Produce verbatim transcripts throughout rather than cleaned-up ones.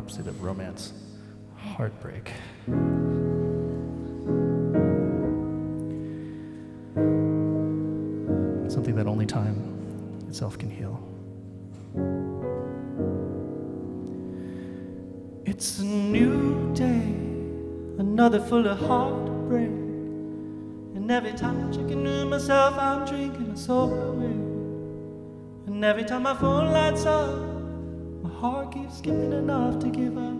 opposite of romance, heartbreak. Something that only time itself can heal. It's a new day, another full of heartbreak, and every time I check into myself, I'm drinking my soul away. And every time my phone lights up, my heart keeps skipping enough to give up.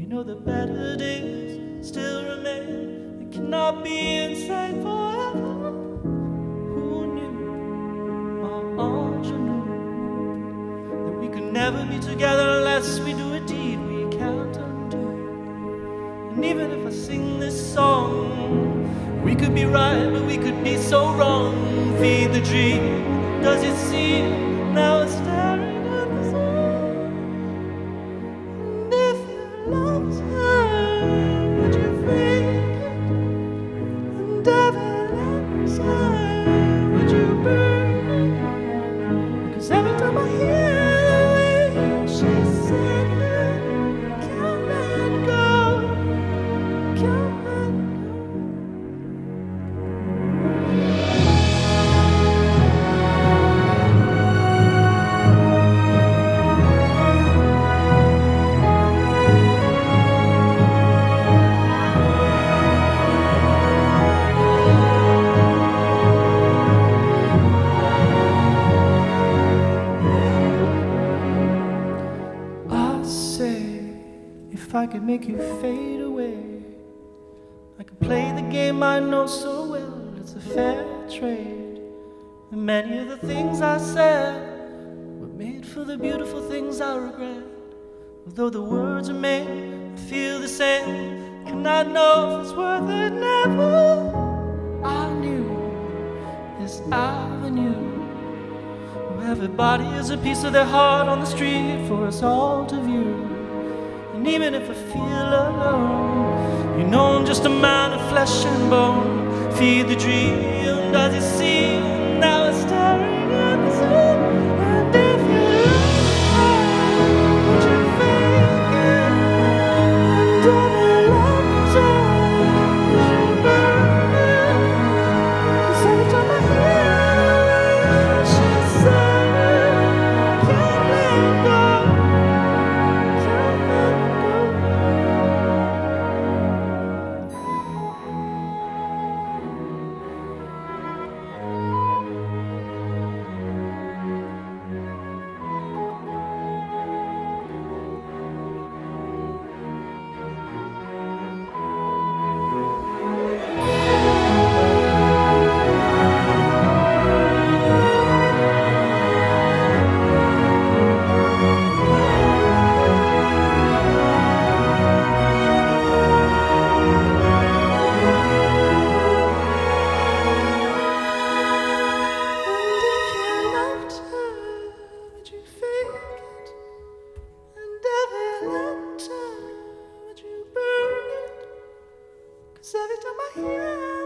You know the better days still remain, they cannot be inside forever. Who knew, my arms were new, that we could never be together unless we do a deed we can't undo. And even if I sing this song, we could be right, but we could be so wrong. Feed the dream. Does it seem now it's staring at the sun? And if you loved her, would you fake it? And every last time, would you burn it? Because every time I hear the way she said it, come and go, come and go. If I could make you fade away, I could play the game I know so well. It's a fair trade. And many of the things I said were made for the beautiful things I regret. Although the words are made, I feel the same. Cannot know if it's worth it. Never. I knew this avenue where everybody is a piece of their heart on the street for us all to view. And even if I feel alone, you know I'm just a man of flesh and bone. Feed the dream, does it seem now it's staring at the sun? And if you love, would you fake it? And every last time, would you burn it? Cause every time I hear the way she said it, can't let go. Every time I hear